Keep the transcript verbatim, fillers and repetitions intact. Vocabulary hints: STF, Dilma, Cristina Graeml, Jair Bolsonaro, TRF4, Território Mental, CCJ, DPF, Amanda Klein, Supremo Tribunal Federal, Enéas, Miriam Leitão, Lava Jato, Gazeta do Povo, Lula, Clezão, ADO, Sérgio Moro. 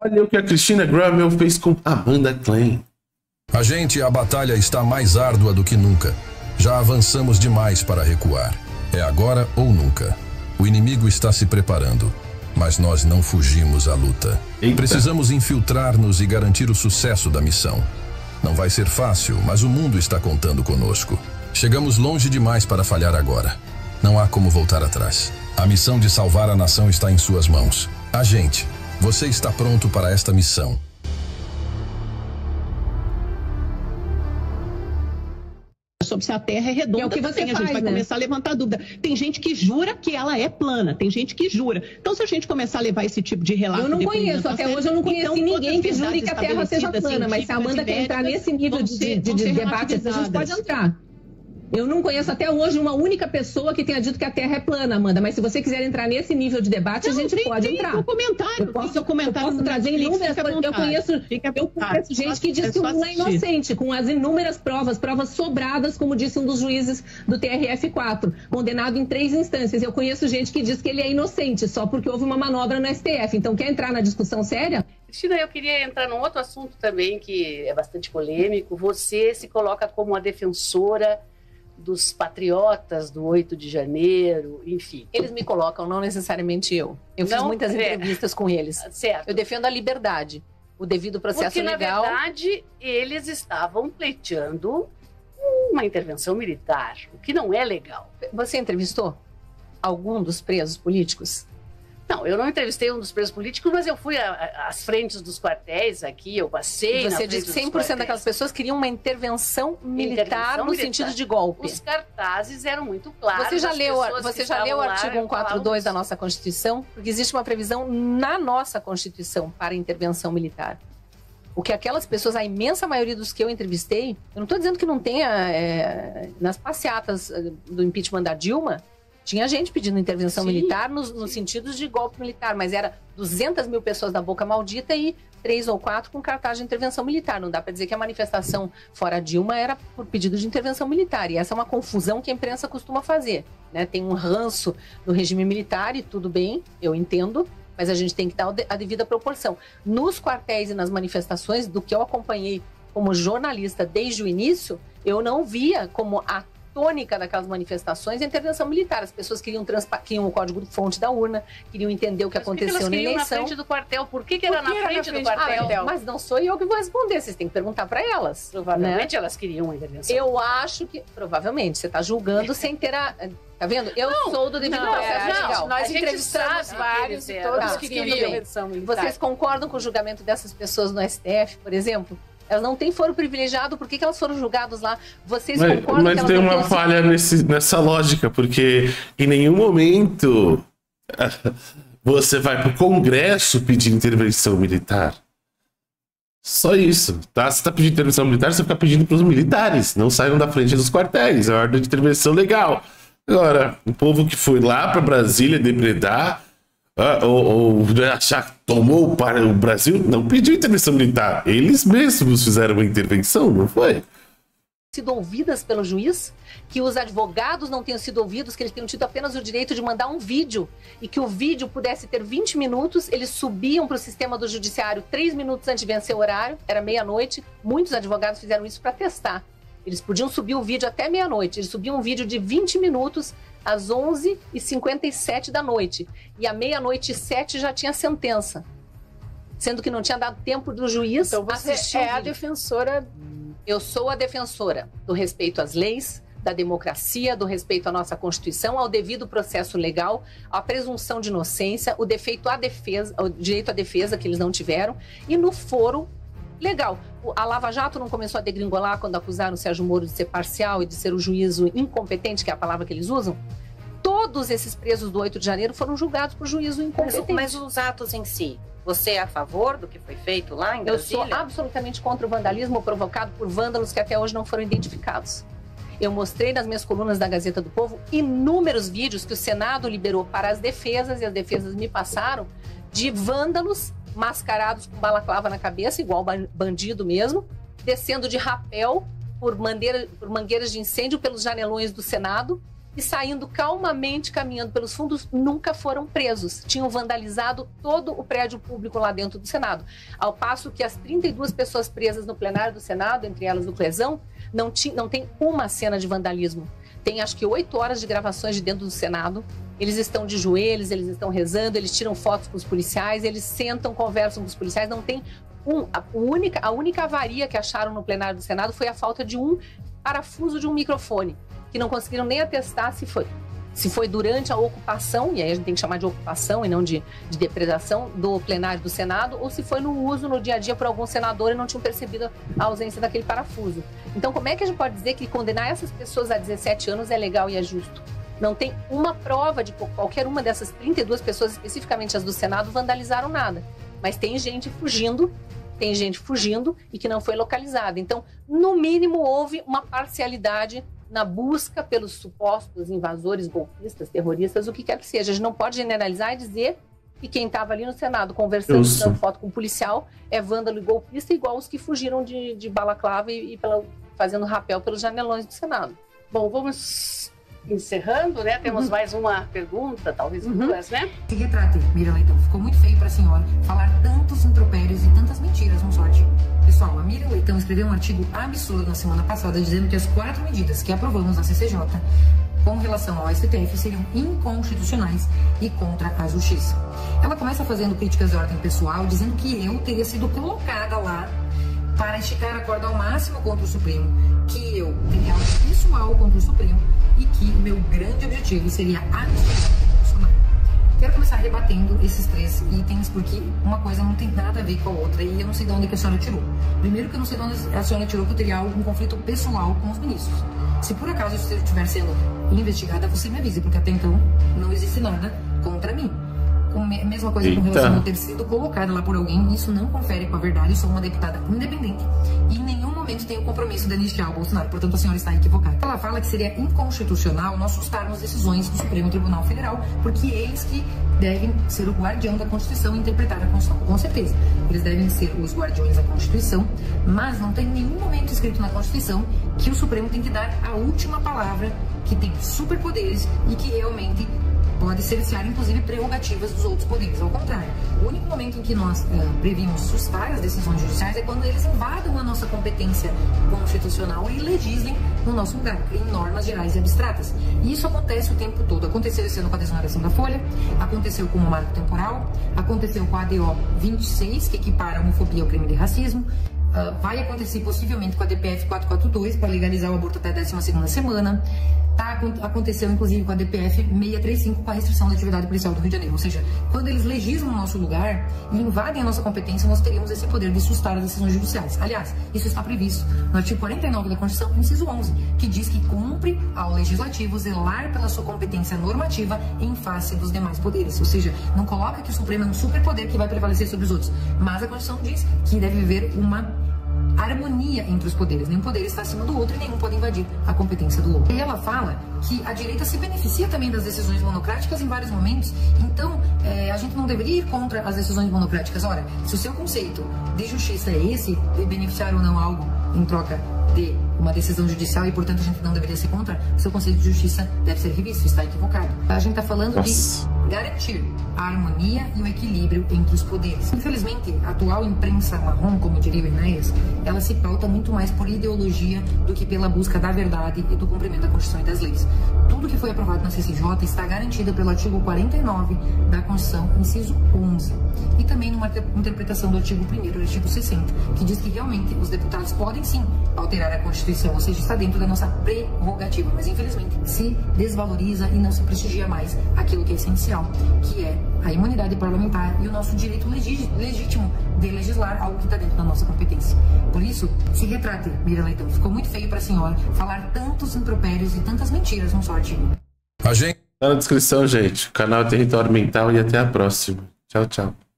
Olha o que a Cristina Graeml fez com Amanda Klein. A gente, a batalha está mais árdua do que nunca. Já avançamos demais para recuar. É agora ou nunca. O inimigo está se preparando, mas nós não fugimos à luta. Eita. Precisamos infiltrar-nos e garantir o sucesso da missão. Não vai ser fácil, mas o mundo está contando conosco. Chegamos longe demais para falhar agora. Não há como voltar atrás. A missão de salvar a nação está em suas mãos. A gente, você está pronto para esta missão. Sobre se a terra é redonda, é o que você também, faz, a gente vai né? começar a levantar dúvida. Tem gente que jura que ela é plana, tem gente que jura. Então, se a gente começar a levar esse tipo de relato... Eu não conheço, até hoje eu não conheci então, ninguém que jure que a terra seja plana, mas se a Amanda quer entrar nesse nível de, ser, de, de debate, a gente pode entrar. Eu não conheço até hoje uma única pessoa que tenha dito que a Terra é plana, Amanda. Mas se você quiser entrar nesse nível de debate, não, a gente tem, pode tem entrar. Eu posso, seu comentário eu posso trazer inúmeras... Eu conheço, eu conheço gente que diz que o Lula é inocente, com as inúmeras provas, provas sobradas, como disse um dos juízes do T R F quatro, condenado em três instâncias. Eu conheço gente que diz que ele é inocente, só porque houve uma manobra no S T F. Então, quer entrar na discussão séria? Cristina, eu queria entrar num outro assunto também, que é bastante polêmico. Você se coloca como a defensora... dos patriotas do oito de janeiro, enfim. Eles me colocam, não necessariamente eu. Eu não, fiz muitas é. entrevistas com eles. Certo. Eu defendo a liberdade, o devido processo Porque, legal. Porque, na verdade, eles estavam pleiteando uma intervenção militar, o que não é legal. Você entrevistou algum dos presos políticos? Não, eu não entrevistei um dos presos políticos, mas eu fui às frentes dos quartéis aqui, eu passei na frente dos quartéis. Você disse que cem por cento daquelas pessoas queriam uma intervenção militar no sentido de golpe. Os cartazes eram muito claros. Você já leu, você já leu o artigo cento e quarenta e dois da nossa Constituição? Porque existe uma previsão na nossa Constituição para intervenção militar. O que aquelas pessoas, a imensa maioria dos que eu entrevistei, eu não estou dizendo que não tenha, é, nas passeatas do impeachment da Dilma, tinha gente pedindo intervenção sim, militar nos, nos sentidos de golpe militar, mas era duzentas mil pessoas da boca maldita e três ou quatro com cartaz de intervenção militar. Não dá para dizer que a manifestação fora Dilma era por pedido de intervenção militar. E essa é uma confusão que a imprensa costuma fazer, né? Tem um ranço do regime militar e tudo bem, eu entendo, mas a gente tem que dar a devida proporção. Nos quartéis e nas manifestações, do que eu acompanhei como jornalista desde o início, eu não via como a tônica daquelas manifestações e intervenção militar. As pessoas queriam, queriam o código-fonte da urna, queriam entender o que mas aconteceu que na eleição. Mas na frente do quartel? Por que, que era, Por que na, era frente na frente do quartel? quartel? Mas não sou eu que vou responder, vocês têm que perguntar para elas. Provavelmente né? elas queriam uma intervenção. Eu acho que... Provavelmente, você está julgando sem ter a... Tá vendo? Eu não, sou do devido processo legal. Nós entrevistamos vários e todos que queriam intervenção militar. Vocês concordam com o julgamento dessas pessoas no S T F, por exemplo? Elas não têm foro privilegiado, por que, que elas foram julgadas lá? Vocês mas, concordam mas que elas tem uma falha nesse, nessa lógica, porque em nenhum momento você vai para o Congresso pedir intervenção militar. Só isso, tá? Você está pedindo intervenção militar, você fica pedindo para os militares, não saiam da frente dos quartéis, é uma ordem de intervenção legal. Agora, o povo que foi lá para Brasília depredar... Ah, ou, ou achar que tomou para o Brasil, não pediu intervenção militar. Eles mesmos fizeram uma intervenção, não foi? Sido ouvidas pelo juiz, que os advogados não tenham sido ouvidos, que eles tenham tido apenas o direito de mandar um vídeo e que o vídeo pudesse ter vinte minutos, eles subiam para o sistema do judiciário três minutos antes de vencer o horário, era meia-noite, muitos advogados fizeram isso para testar. Eles podiam subir o vídeo até meia-noite, eles subiam um vídeo de vinte minutos às onze e cinquenta e sete da noite. E à meia-noite e sete já tinha sentença, sendo que não tinha dado tempo do juiz então você assistir. É a defensora. Eu sou a defensora do respeito às leis, da democracia, do respeito à nossa Constituição, ao devido processo legal, à presunção de inocência, o, defeito à defesa, o direito à defesa que eles não tiveram, e no foro legal. A Lava Jato não começou a degringolar quando acusaram o Sérgio Moro de ser parcial e de ser o juízo incompetente, que é a palavra que eles usam? Todos esses presos do oito de janeiro foram julgados por juízo incompetente. Mas, mas os atos em si, você é a favor do que foi feito lá em Brasília? Eu sou absolutamente contra o vandalismo provocado por vândalos que até hoje não foram identificados. Eu mostrei nas minhas colunas da Gazeta do Povo inúmeros vídeos que o Senado liberou para as defesas, e as defesas me passaram, de vândalos mascarados com balaclava na cabeça, igual bandido mesmo, descendo de rapel por, mangueira, por mangueiras de incêndio pelos janelões do Senado, e saindo calmamente, caminhando pelos fundos, nunca foram presos. Tinham vandalizado todo o prédio público lá dentro do Senado. Ao passo que as trinta e duas pessoas presas no plenário do Senado, entre elas o Clezão, não, não tem uma cena de vandalismo. Tem acho que oito horas de gravações de dentro do Senado. Eles estão de joelhos, eles estão rezando, eles tiram fotos com os policiais, eles sentam, conversam com os policiais. Não tem um... A única, a única avaria que acharam no plenário do Senado foi a falta de um parafuso de um microfone, que não conseguiram nem atestar se foi, se foi durante a ocupação, e aí a gente tem que chamar de ocupação e não de, de depredação do plenário do Senado, ou se foi no uso no dia a dia por algum senador e não tinham percebido a ausência daquele parafuso. Então, como é que a gente pode dizer que condenar essas pessoas a dezessete anos é legal e é justo? Não tem uma prova de qualquer uma dessas trinta e duas pessoas, especificamente as do Senado, vandalizaram nada. Mas tem gente fugindo, tem gente fugindo e que não foi localizada. Então, no mínimo, houve uma parcialidade na busca pelos supostos invasores, golpistas, terroristas, o que quer que seja. A gente não pode generalizar e dizer que quem estava ali no Senado conversando, tirando foto com o policial, é vândalo e golpista, igual os que fugiram de, de balaclava e, e pela, fazendo rapel pelos janelões do Senado. Bom, vamos encerrando, né? Temos uhum. mais uma pergunta, talvez uhum. duas, né? Se retrate, Miriam Leitão. Ficou muito feio para a senhora falar tantos impropérios e tantas mentiras num só artigo. Pessoal, a Miriam Leitão escreveu um artigo absurdo na semana passada dizendo que as quatro medidas que aprovamos na C C J com relação ao S T F seriam inconstitucionais e contra a justiça. Ela começa fazendo críticas de ordem pessoal, dizendo que eu teria sido colocada lá para esticar a corda ao máximo contra o Supremo, que eu teria algo pessoal contra o Supremo e que o meu grande objetivo seria a Bolsonaro. Quero começar rebatendo esses três itens, porque uma coisa não tem nada a ver com a outra e eu não sei de onde que a senhora tirou. Primeiro que eu não sei de onde a senhora tirou que eu teria algum conflito pessoal com os ministros. Se por acaso eu estiver sendo investigada, você me avise, porque até então não existe nada contra mim. Com mesma coisa com relação a ter sido colocada lá por alguém, isso não confere com a verdade. Eu sou uma deputada independente e em nenhum momento tenho compromisso de anistiar o Bolsonaro, portanto a senhora está equivocada. Ela fala que seria inconstitucional nós sustarmos decisões do Supremo Tribunal Federal, porque eles que devem ser o guardião da Constituição e interpretar a Constituição, com certeza, eles devem ser os guardiões da Constituição, mas não tem nenhum momento escrito na Constituição que o Supremo tem que dar a última palavra, que tem superpoderes e que realmente pode cercear, inclusive, prerrogativas dos outros poderes. Ao contrário, o único momento em que nós eh, previmos sustar as decisões judiciais é quando eles invadam a nossa competência constitucional e legislem no nosso lugar, em normas gerais e abstratas. E isso acontece o tempo todo. Aconteceu esse ano com a desoneração da Folha, aconteceu com o marco temporal, aconteceu com a A D O vinte e seis, que equipara a homofobia ao crime de racismo, uh, vai acontecer possivelmente com a D P F quatrocentos e quarenta e dois, para legalizar o aborto até a décima segunda semana. Tá, aconteceu, inclusive, com a D P F seiscentos e trinta e cinco, com a restrição da atividade policial do Rio de Janeiro. Ou seja, quando eles legislam o nosso lugar e invadem a nossa competência, nós teríamos esse poder de sustar as decisões judiciais. Aliás, isso está previsto no artigo quarenta e nove da Constituição, inciso onze, que diz que cumpre ao Legislativo zelar pela sua competência normativa em face dos demais poderes. Ou seja, não coloca que o Supremo é um superpoder que vai prevalecer sobre os outros, mas a Constituição diz que deve haver uma harmonia entre os poderes. Nenhum poder está acima do outro e nenhum pode invadir a competência do outro. E ela fala que a direita se beneficia também das decisões monocráticas em vários momentos, então é, a gente não deveria ir contra as decisões monocráticas. Ora, se o seu conceito de justiça é esse, de beneficiar ou não algo em troca de uma decisão judicial e, portanto, a gente não deveria ser contra, o seu conceito de justiça deve ser revisto, está equivocado. A gente está falando Nossa. de garantir a harmonia e o equilíbrio entre os poderes. Infelizmente, a atual imprensa marrom, como diria o Enéas, ela se pauta muito mais por ideologia do que pela busca da verdade e do cumprimento da Constituição e das leis. Tudo que foi aprovado na C C J está garantido pelo artigo quarenta e nove da Constituição, inciso onze, e também numa interpretação do artigo primeiro do artigo sessenta, que diz que realmente os deputados podem sim alterar a Constituição, ou seja, está dentro da nossa prerrogativa, mas infelizmente se desvaloriza e não se prestigia mais aquilo que é essencial, que é a imunidade parlamentar e o nosso direito legítimo de legislar algo que está dentro da nossa competência. Por isso, se retrate, Miriam Leitão. Ficou muito feio para a senhora falar tantos impropérios e tantas mentiras num só artigo. A gente tá na descrição, gente. Canal Território Mental e até a próxima. Tchau, tchau.